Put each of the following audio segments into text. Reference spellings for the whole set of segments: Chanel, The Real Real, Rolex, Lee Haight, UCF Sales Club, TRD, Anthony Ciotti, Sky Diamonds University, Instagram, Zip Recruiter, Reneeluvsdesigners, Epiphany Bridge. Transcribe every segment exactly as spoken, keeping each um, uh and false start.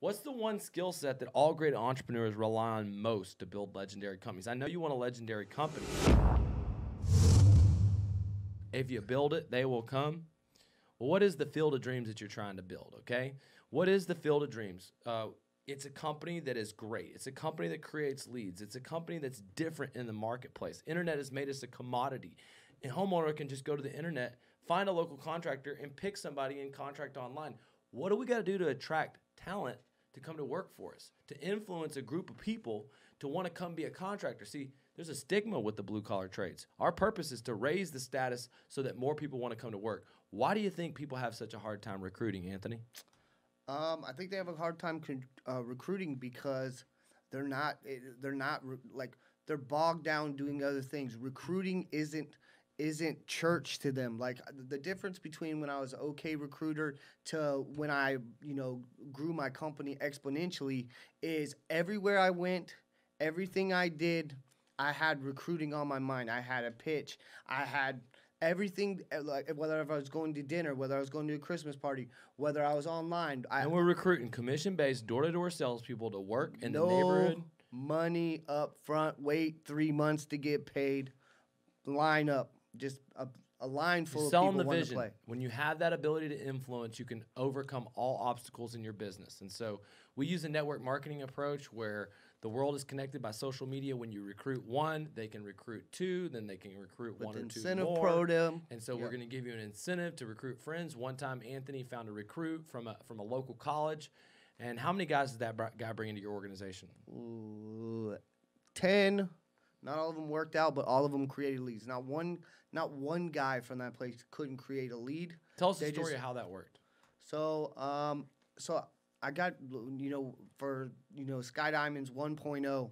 What's the one skill set that all great entrepreneurs rely on most to build legendary companies? I know you want a legendary company. If you build it, they will come. What is the field of dreams that you're trying to build, okay? What is the field of dreams? Uh, it's a company that is great. It's a company that creates leads. It's a company that's different in the marketplace. Internet has made us a commodity. A homeowner can just go to the internet, find a local contractor, and pick somebody and contract online. What do we got to do to attract talent to come to work for us, to influence a group of people to want to come be a contractor? See, there's a stigma with the blue-collar trades. Our purpose is to raise the status so that more people want to come to work. Why do you think people have such a hard time recruiting, Anthony? Um, I think they have a hard time uh, recruiting because they're not, they're not like they're bogged down doing other things. Recruiting isn't isn't church to them. Like the difference between when I was OK Recruiter to when I, you know, grew my company exponentially is everywhere I went, everything I did, I had recruiting on my mind. I had a pitch. I had everything, like whether if I was going to dinner, whether I was going to a Christmas party, whether I was online. I, and we're recruiting commission-based door-to-door salespeople to work in no the neighborhood. Money up front, wait three months to get paid, line up. Just a, a line full of people wanting to play. When you have that ability to influence, you can overcome all obstacles in your business. And so we use a network marketing approach where the world is connected by social media. When you recruit one, they can recruit two, then they can recruit one or two more. And so we're going to give you an incentive to recruit friends. One time, Anthony found a recruit from a, from a local college. And how many guys did that br guy bring into your organization? Ooh, ten. Not all of them worked out, but all of them created leads. Not one, not one guy from that place couldn't create a lead. Tell us they the story just, of how that worked. So, um, so I got, you know, for you know Sky Diamonds one point oh,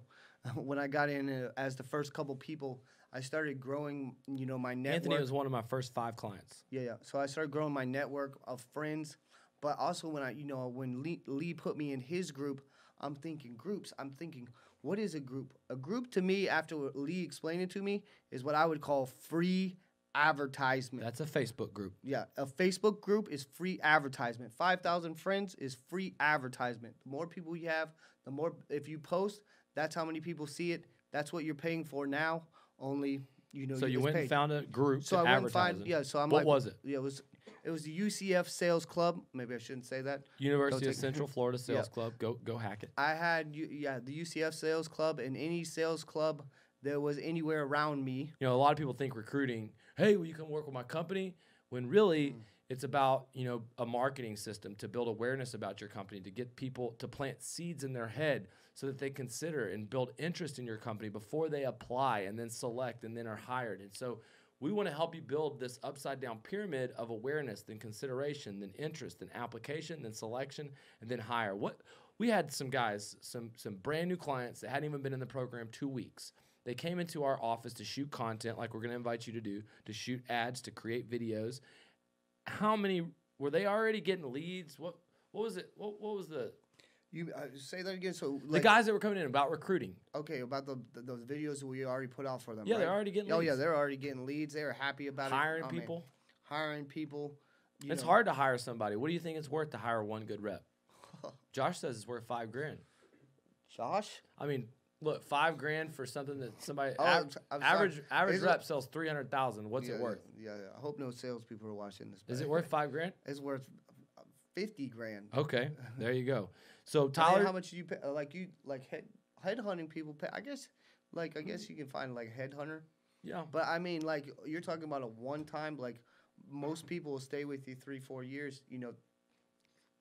when I got in uh, as the first couple people, I started growing, you know, my network. Anthony was one of my first five clients. Yeah, yeah. So I started growing my network of friends, but also when I, you know, when Lee, Lee put me in his group, I'm thinking groups. I'm thinking, what is a group? A group to me, after Lee explained it to me, is what I would call free advertisement. That's a Facebook group. Yeah, a Facebook group is free advertisement. five thousand friends is free advertisement. The more people you have, the more, if you post, that's how many people see it. That's what you're paying for now, only, you know. So you went paid. and found a group so to I went advertise and find, Yeah, so I'm what like. What was it? Yeah, it was... It was the U C F Sales Club. Maybe I shouldn't say that. University of Central Florida Sales yeah. Club. Go go hack it. I had, yeah, the U C F Sales Club and any sales club that was anywhere around me. You know, a lot of people think recruiting, hey, will you come work with my company? When really mm. it's about, you know, a marketing system to build awareness about your company, to get people to plant seeds in their head so that they consider and build interest in your company before they apply and then select and then are hired. And so we want to help you build this upside-down pyramid of awareness, then consideration, then interest, then application, then selection, and then hire. What we had some guys, some some brand new clients that hadn't even been in the program two weeks. They came into our office to shoot content, like we're going to invite you to do, to shoot ads, to create videos. How many were they already getting leads? What what was it? What what was the? You uh, say that again. So like, the guys that were coming in about recruiting. Okay, about the, the those videos that we already put out for them. Yeah, right? They're already getting. Oh leads. yeah, they're already getting leads. They were happy about hiring it. Oh, people. Man. Hiring people. You it's know. hard to hire somebody. What do you think it's worth to hire one good rep? Josh says it's worth five grand. Josh? I mean, look, five grand for something that somebody oh, av I'm average average rep sells three hundred thousand. What's yeah, it worth? Yeah, yeah, yeah. I hope no salespeople are watching this. Is it worth five grand? It's worth fifty grand. Okay, there you go. So Tyler, how much do you pay? Like you like head headhunting people pay? I guess like I guess you can find like a headhunter. Yeah. But I mean, like you're talking about a one time. Like most people will stay with you three four years. You know,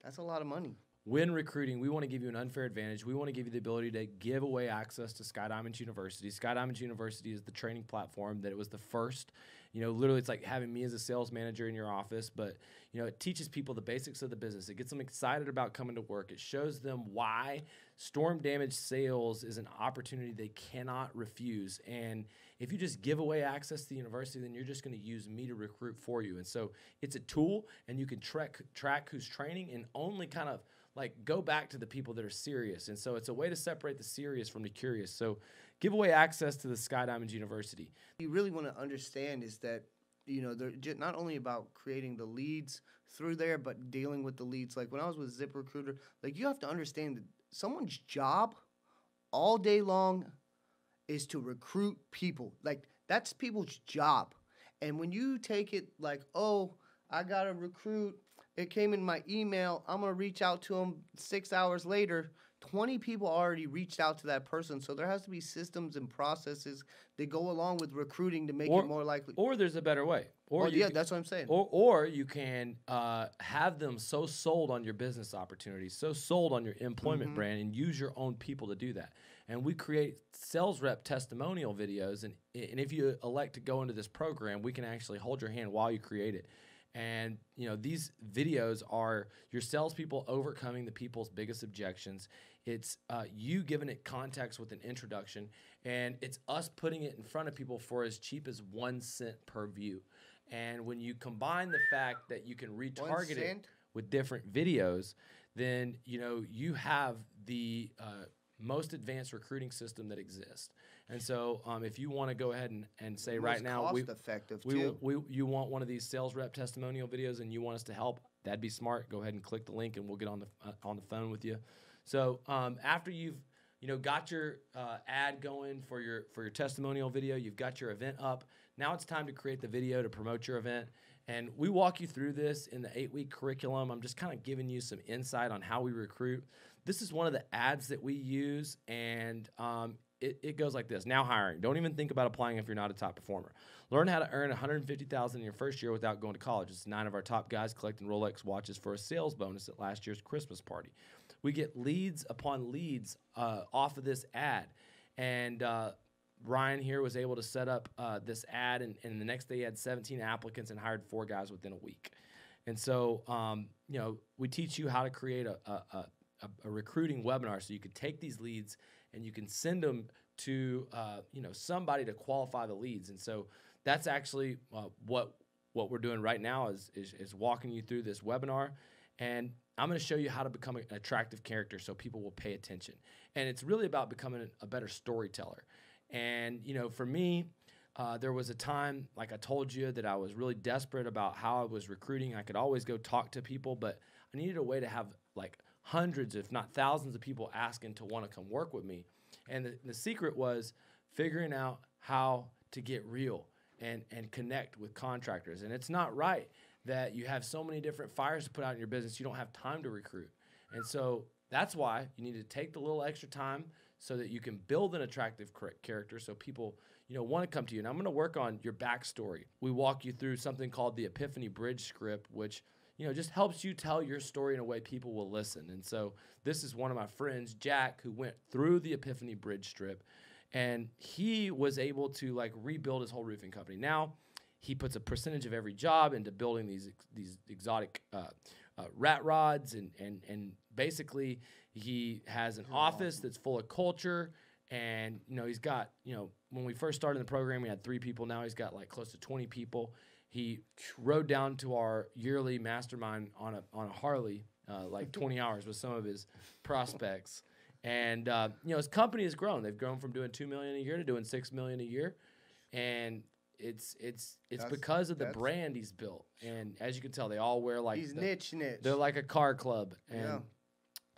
that's a lot of money. When recruiting, we want to give you an unfair advantage. We want to give you the ability to give away access to Sky Diamonds University. Sky Diamonds University is the training platform that it was the first. You know, literally it's like having me as a sales manager in your office, but, you know, it teaches people the basics of the business. It gets them excited about coming to work. It shows them why storm damage sales is an opportunity they cannot refuse. And if you just give away access to the university, then you're just going to use me to recruit for you. And so it's a tool, and you can track, track who's training and only kind of, like, go back to the people that are serious. And so it's a way to separate the serious from the curious. So give away access to the Sky Diamonds University. You really want to understand is that, you know, they're not only about creating the leads through there, but dealing with the leads. Like when I was with Zip Recruiter, like you have to understand that someone's job all day long is to recruit people. Like that's people's job. And when you take it like, oh, I got to recruit, it came in my email, I'm going to reach out to them six hours later, twenty people already reached out to that person. So there has to be systems and processes that go along with recruiting to make or, it more likely. Or there's a better way. Or well, yeah, can, that's what I'm saying. Or, or you can uh, have them so sold on your business opportunities, so sold on your employment mm-hmm. brand, and use your own people to do that. And we create sales rep testimonial videos. And, and if you elect to go into this program, we can actually hold your hand while you create it. And, you know, these videos are your salespeople overcoming the people's biggest objections. It's uh, you giving it context with an introduction. And it's us putting it in front of people for as cheap as one cent per view. And when you combine the fact that you can retarget it with different videos, then, you know, you have the uh, most advanced recruiting system that exists. And so um, if you want to go ahead and, and say right now, we, we, we, you want one of these sales rep testimonial videos and you want us to help, that'd be smart. Go ahead and click the link and we'll get on the, uh, on the phone with you. So um, after you've you know, got your uh, ad going for your, for your testimonial video, you've got your event up, now it's time to create the video to promote your event. And we walk you through this in the eight-week curriculum. I'm just kind of giving you some insight on how we recruit. This is one of the ads that we use, and um, It, it goes like this. Now hiring. Don't even think about applying if you're not a top performer. Learn how to earn one hundred fifty thousand dollars in your first year without going to college. It's nine of our top guys collecting Rolex watches for a sales bonus at last year's Christmas party. We get leads upon leads uh, off of this ad. And uh, Ryan here was able to set up uh, this ad, and, and the next day he had seventeen applicants and hired four guys within a week. And so, um, you know, we teach you how to create a, a, a, a recruiting webinar so you could take these leads and you can send them to uh, you know, somebody to qualify the leads. And so that's actually uh, what what we're doing right now is, is, is walking you through this webinar. And I'm going to show you how to become an attractive character so people will pay attention. And it's really about becoming a better storyteller. And you know, for me, uh, there was a time, like I told you, that I was really desperate about how I was recruiting. I could always go talk to people, but I needed a way to have like hundreds, if not thousands of people asking to want to come work with me. And the, the secret was figuring out how to get real and, and connect with contractors. And it's not right that you have so many different fires to put out in your business, you don't have time to recruit. And so that's why you need to take the little extra time so that you can build an attractive character so people, you know, want to come to you. And I'm going to work on your backstory. We walk you through something called the Epiphany Bridge script, which you know, just helps you tell your story in a way people will listen. And so this is one of my friends, Jack, who went through the Epiphany Bridge strip, and he was able to like rebuild his whole roofing company. Now he puts a percentage of every job into building these these exotic uh, uh, rat rods, and and and basically he has an oh. office that's full of culture. And you know, he's got, you know, when we first started the program, we had three people. Now he's got like close to twenty people. He rode down to our yearly mastermind on a, on a Harley, uh, like twenty hours with some of his prospects. And, uh, you know, his company has grown. They've grown from doing two million dollars a year to doing six million dollars a year. And it's it's it's that's, because of the brand he's built. And as you can tell, they all wear like... He's the, niche, niche. They're like a car club. And yeah.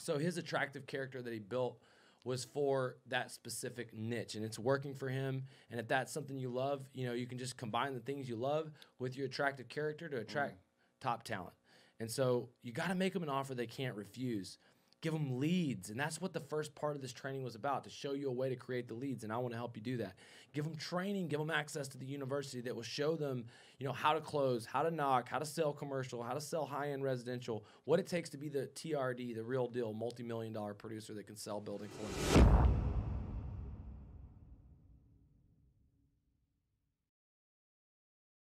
So his attractive character that he built was for that specific niche, and it's working for him. And if that's something you love, you know, you can just combine the things you love with your attractive character to attract mm. top talent. And so you got to make them an offer they can't refuse. Give them leads, and that's what the first part of this training was about, to show you a way to create the leads, and I want to help you do that. Give them training, give them access to the university that will show them, you know, how to close, how to knock, how to sell commercial, how to sell high-end residential, what it takes to be the T R D, the real deal, multi-million dollar producer that can sell building for them.